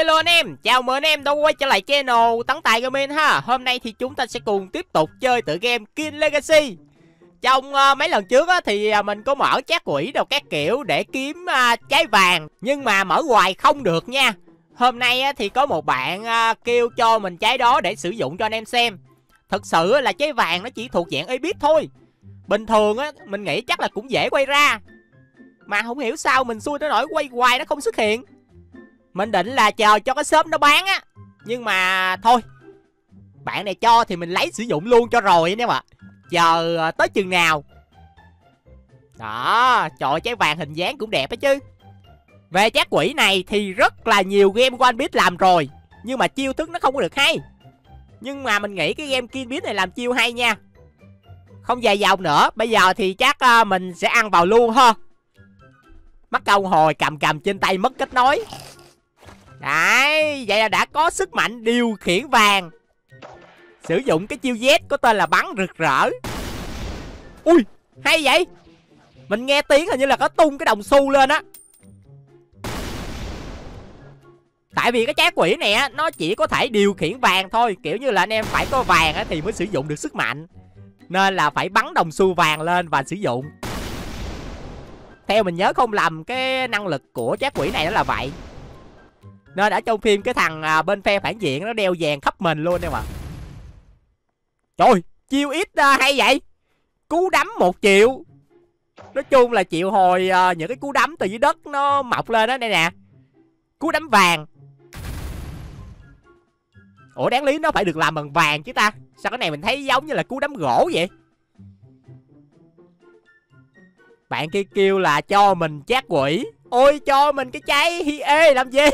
Hello anh em, chào mừng anh em đã quay trở lại channel Tấn Tài Gaming ha. Hôm nay thì chúng ta sẽ cùng tiếp tục chơi tựa game King Legacy. Trong mấy lần trước á, thì mình có mở trác quỷ đồ các kiểu để kiếm trái vàng, nhưng mà mở hoài không được nha. Hôm nay á, thì có một bạn kêu cho mình trái đó để sử dụng cho anh em xem. Thật sự là trái vàng nó chỉ thuộc dạng Abyss thôi. Bình thường á, mình nghĩ chắc là cũng dễ quay ra, mà không hiểu sao mình xui tới nỗi quay hoài nó không xuất hiện. Mình định là chờ cho cái shop nó bán á, nhưng mà thôi, bạn này cho thì mình lấy sử dụng luôn cho rồi anh em ạ. Chờ tới chừng nào. Đó, trời ơi, trái vàng hình dáng cũng đẹp á chứ. Về trác quỷ này thì rất là nhiều game One Piece làm rồi, nhưng mà chiêu thức nó không có được hay. Nhưng mà mình nghĩ cái game King Legacy này làm chiêu hay nha. Không dài dòng nữa, bây giờ thì chắc mình sẽ ăn vào luôn ha. Mắc câu hồi cầm trên tay mất kết nối. Đấy, vậy là đã có sức mạnh điều khiển vàng. Sử dụng cái chiêu Z có tên là bắn rực rỡ. Ui, hay vậy. Mình nghe tiếng hình như là có tung cái đồng xu lên á. Tại vì cái trái quỷ này nó chỉ có thể điều khiển vàng thôi. Kiểu như là anh em phải có vàng thì mới sử dụng được sức mạnh, nên là phải bắn đồng xu vàng lên và sử dụng. Theo mình nhớ không lầm, cái năng lực của trác quỷ này đó là vậy. Nên ở trong phim cái thằng bên phe phản diện nó đeo vàng khắp mình luôn em ạ. Trời, chiêu ít hay vậy. Cú đấm 1 triệu. Nói chung là triệu hồi những cái cú đấm từ dưới đất nó mọc lên đó. Đây nè, cú đấm vàng. Ủa, đáng lý nó phải được làm bằng vàng chứ ta. Sao cái này mình thấy giống như là cú đấm gỗ vậy. Bạn kia kêu là cho mình trác quỷ. Ôi, cho mình cái trái hi ê làm gì.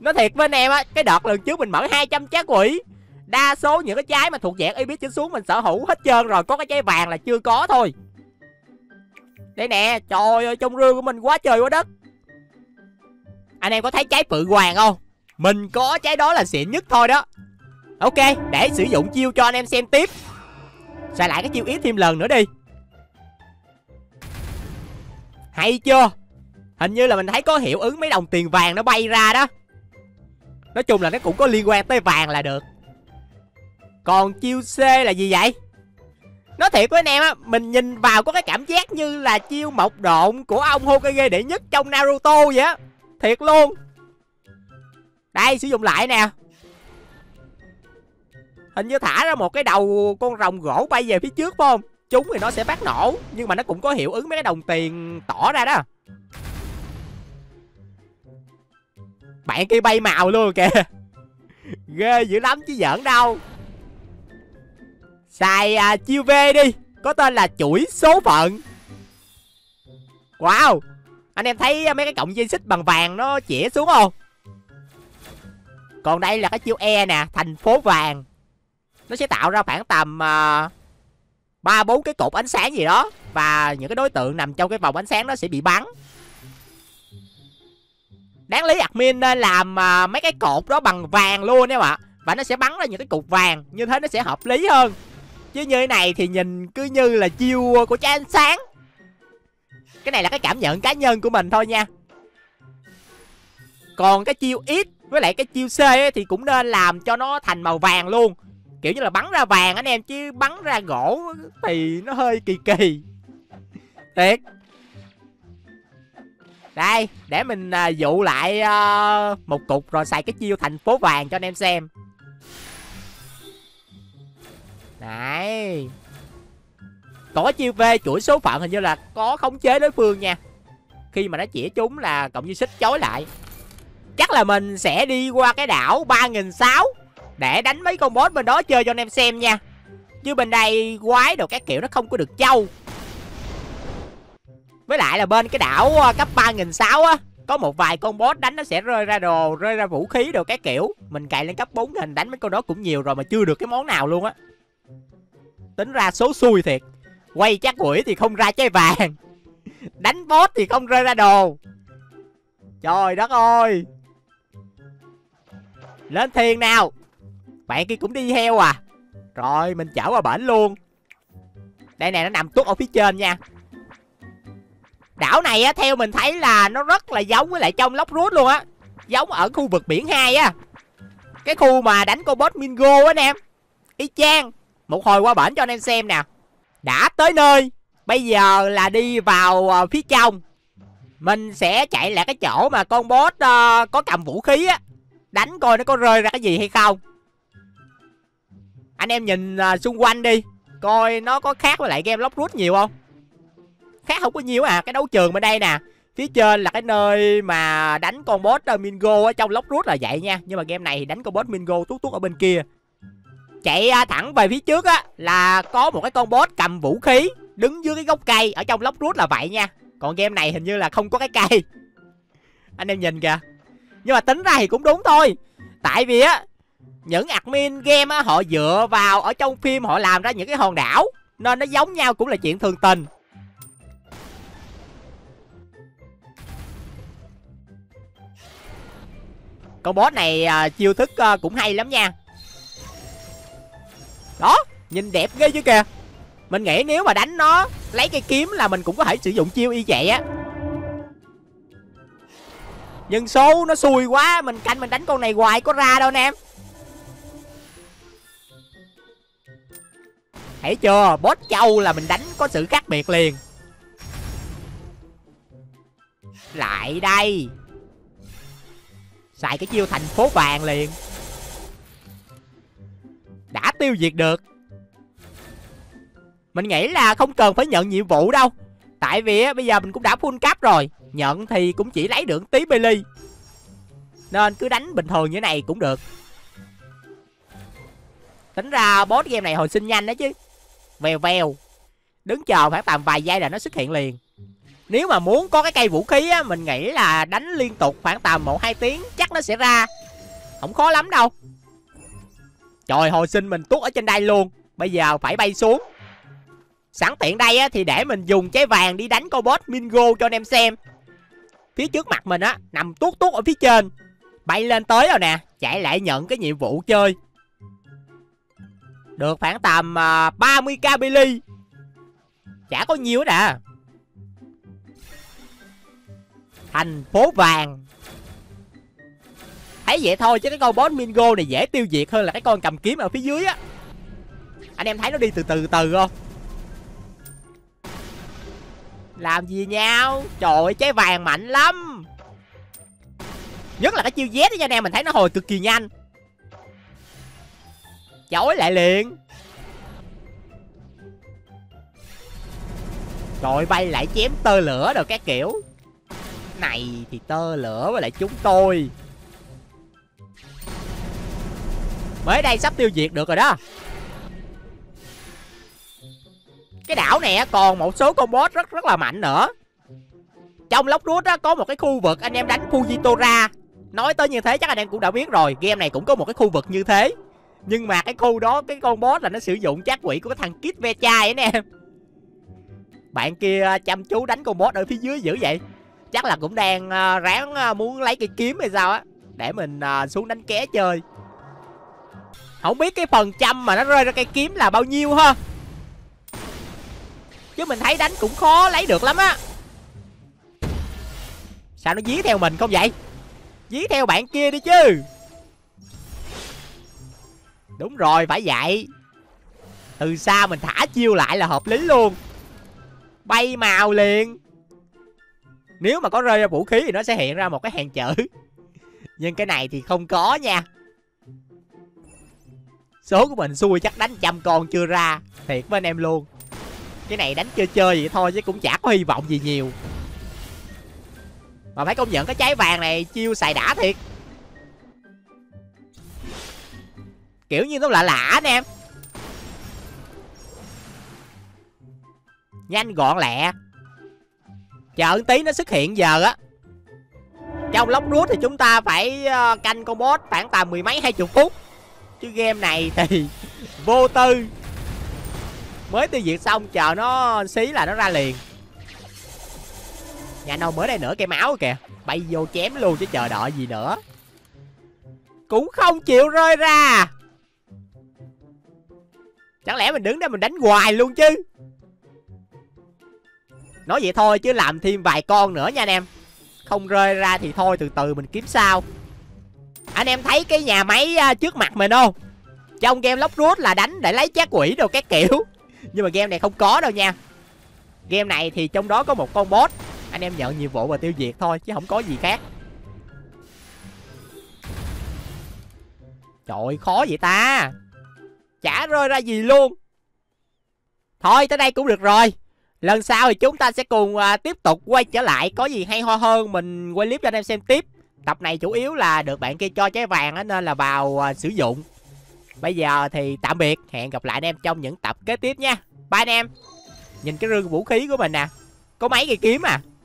Nói thiệt với anh em á, cái đợt lần trước mình mở 200 trác quỷ, đa số những cái trái mà thuộc dạng Abyss trở xuống mình sở hữu hết trơn rồi. Có cái trái vàng là chưa có thôi. Đây nè, trời ơi, trong rương của mình quá trời quá đất. Anh em có thấy trái phượng hoàng không? Mình có trái đó là xịn nhất thôi đó. Ok, để sử dụng chiêu cho anh em xem tiếp. Xài lại cái chiêu ít thêm lần nữa đi. Hay chưa. Hình như là mình thấy có hiệu ứng mấy đồng tiền vàng nó bay ra đó. Nói chung là nó cũng có liên quan tới vàng là được. Còn chiêu C là gì vậy? Nói thiệt với anh em á, mình nhìn vào có cái cảm giác như là chiêu mộc độn của ông Hokage đệ nhất trong Naruto vậy á. Thiệt luôn. Đây, sử dụng lại nè. Hình như thả ra một cái đầu con rồng gỗ bay về phía trước phải không? Chúng thì nó sẽ phát nổ, nhưng mà nó cũng có hiệu ứng mấy cái đồng tiền tỏ ra đó. Bạn kia bay màu luôn kìa. Ghê dữ lắm chứ giỡn đâu. Xài chiêu V đi, có tên là chuỗi số phận. Wow, anh em thấy mấy cái cọng dây xích bằng vàng nó chĩa xuống không? Còn đây là cái chiêu E nè, thành phố vàng. Nó sẽ tạo ra khoảng tầm 3-4 cái cột ánh sáng gì đó, và những cái đối tượng nằm trong cái vòng ánh sáng nó sẽ bị bắn. Đáng lý admin nên làm mấy cái cột đó bằng vàng luôn em ạ. Và nó sẽ bắn ra những cái cục vàng, như thế nó sẽ hợp lý hơn. Chứ như thế này thì nhìn cứ như là chiêu của trái ánh sáng. Cái này là cái cảm nhận cá nhân của mình thôi nha. Còn cái chiêu X với lại cái chiêu C ấy, thì cũng nên làm cho nó thành màu vàng luôn. Kiểu như là bắn ra vàng anh em, chứ bắn ra gỗ thì nó hơi kỳ kỳ. Thiệt. Đây, để mình dụ lại một cục rồi xài cái chiêu thành phố vàng cho anh em xem. Đấy. Có chiêu V chuỗi số phận hình như là có khống chế đối phương nha. Khi mà nó chĩa chúng là cộng dây xích chối lại. Chắc là mình sẽ đi qua cái đảo 3600 để đánh mấy con boss bên đó chơi cho anh em xem nha. Chứ bên đây quái đồ các kiểu nó không có được trâu. Với lại là bên cái đảo cấp 3600 á, có một vài con boss đánh nó sẽ rơi ra đồ, rơi ra vũ khí đồ các kiểu. Mình cày lên cấp 4 hình đánh mấy con đó cũng nhiều rồi mà chưa được cái món nào luôn á. Tính ra số xui thiệt. Quay trác quỷ thì không ra trái vàng, đánh boss thì không rơi ra đồ. Trời đất ơi. Lên thuyền nào. Bạn kia cũng đi heo à. Rồi mình chở qua bển luôn. Đây nè, nó nằm tuốt ở phía trên nha. Đảo này á, theo mình thấy là nó rất là giống với lại trong Lốc Rút luôn á. giống ở khu vực biển 2 á. Cái khu mà đánh con boss Mingo á anh em. Y chang. Một hồi qua bển cho anh em xem nè. Đã tới nơi. Bây giờ là đi vào phía trong. Mình sẽ chạy lại cái chỗ mà con boss có cầm vũ khí á. Đánh coi nó có rơi ra cái gì hay không. Anh em nhìn xung quanh đi. Coi nó có khác với lại game Lóc Rút nhiều không. Khác không có nhiều à. Cái đấu trường bên đây nè. Phía trên là cái nơi mà đánh con boss Mingo ở trong Lóc Rút là vậy nha. Nhưng mà game này thì đánh con boss Mingo tuốt tuốt ở bên kia. Chạy thẳng về phía trước á là có một cái con boss cầm vũ khí đứng dưới cái gốc cây ở trong Lóc Rút là vậy nha. Còn game này hình như là không có cái cây. Anh em nhìn kìa. Nhưng mà tính ra thì cũng đúng thôi. Tại vì á những admin game á họ dựa vào ở trong phim họ làm ra những cái hòn đảo nên nó giống nhau cũng là chuyện thường tình. Con boss này chiêu thức cũng hay lắm nha. Đó, nhìn đẹp ghê chứ kìa. Mình nghĩ nếu mà đánh nó lấy cây kiếm là mình cũng có thể sử dụng chiêu y vậy á. Nhưng số nó xui quá. Mình canh mình đánh con này hoài có ra đâu anh em. Thấy chưa, boss châu là mình đánh có sự khác biệt liền. Lại đây. Xài cái chiêu thành phố vàng liền. Đã tiêu diệt được. Mình nghĩ là không cần phải nhận nhiệm vụ đâu. Tại vì bây giờ mình cũng đã full cap rồi. Nhận thì cũng chỉ lấy được tí Billy. Nên cứ đánh bình thường như thế này cũng được. Tính ra boss game này hồi sinh nhanh đó chứ. Vèo vèo. Đứng chờ khoảng tầm vài giây là nó xuất hiện liền. Nếu mà muốn có cái cây vũ khí á, mình nghĩ là đánh liên tục khoảng tầm 1-2 tiếng chắc nó sẽ ra. Không khó lắm đâu. Trời, hồi sinh mình tuốt ở trên đây luôn. Bây giờ phải bay xuống. Sẵn tiện đây á, thì để mình dùng trái vàng đi đánh con boss Mingo cho anh em xem. Phía trước mặt mình á, nằm tuốt tuốt ở phía trên. Bay lên tới rồi nè. Chạy lại nhận cái nhiệm vụ chơi. Được khoảng tầm 30k Billy. Chả có nhiều hết à. Thành phố vàng. Thấy vậy thôi chứ cái con boss Mingo này dễ tiêu diệt hơn là cái con cầm kiếm ở phía dưới á. Anh em thấy nó đi từ từ không? Làm gì nhau. Trời ơi, trái vàng mạnh lắm. Nhất là cái chiêu Z đó nha anh em. Mình thấy nó hồi cực kỳ nhanh. Chói lại liền. Rồi bay lại chém tơ lửa rồi các kiểu. Này thì tơ lửa với lại chúng tôi. Mới đây sắp tiêu diệt được rồi đó. Cái đảo này còn một số con boss rất là mạnh nữa. Trong Lóc Rút có một cái khu vực anh em đánh Fujitora. Nói tới như thế chắc anh em cũng đã biết rồi. Game này cũng có một cái khu vực như thế. Nhưng mà cái khu đó cái con boss là nó sử dụng trác quỷ của cái thằng Kid Ve Chai anh em. Bạn kia chăm chú đánh con boss ở phía dưới dữ vậy. Chắc là cũng đang ráng muốn lấy cây kiếm hay sao á. Để mình xuống đánh ké chơi. Không biết cái phần trăm mà nó rơi ra cây kiếm là bao nhiêu ha. Chứ mình thấy đánh cũng khó lấy được lắm á. Sao nó dí theo mình không vậy? Dí theo bạn kia đi chứ. Đúng rồi, phải vậy. Từ xa mình thả chiêu lại là hợp lý luôn. Bay màu liền. Nếu mà có rơi ra vũ khí thì nó sẽ hiện ra một cái hàng chữ. Nhưng cái này thì không có nha. Số của mình xui chắc đánh 100 con chưa ra. Thiệt với anh em luôn. Cái này đánh chơi vậy thôi chứ cũng chả có hy vọng gì nhiều. Mà phải công nhận cái trái vàng này chiêu xài đã thiệt. Kiểu như nó lạ lạ anh em. Nhanh gọn lẹ. Chờ tí nó xuất hiện giờ á. Trong Lóc Rút thì chúng ta phải canh con boss khoảng tầm 10 mấy 20 phút. Chứ game này thì vô tư. Mới tiêu diệt xong chờ nó xí là nó ra liền. Nhà đâu mới đây nữa cây máu kìa. Bay vô chém luôn chứ chờ đợi gì nữa. Cũng không chịu rơi ra. Chẳng lẽ mình đứng đây mình đánh hoài luôn chứ. Nói vậy thôi chứ làm thêm vài con nữa nha anh em. Không rơi ra thì thôi, từ từ mình kiếm sao. Anh em thấy cái nhà máy trước mặt mình không? Trong game Lóc Rút là đánh để lấy trái quỷ đồ các kiểu, nhưng mà game này không có đâu nha. Game này thì trong đó có một con boss, anh em nhận nhiệm vụ và tiêu diệt thôi chứ không có gì khác. Trời ơi, khó vậy ta, chả rơi ra gì luôn. Thôi tới đây cũng được rồi. Lần sau thì chúng ta sẽ cùng tiếp tục quay trở lại. Có gì hay ho hơn mình quay clip cho anh em xem tiếp. Tập này chủ yếu là được bạn kia cho trái vàng á, nên là vào sử dụng. Bây giờ thì tạm biệt, hẹn gặp lại anh em trong những tập kế tiếp nha. Bye anh em. Nhìn cái rương vũ khí của mình nè, có mấy cây kiếm à.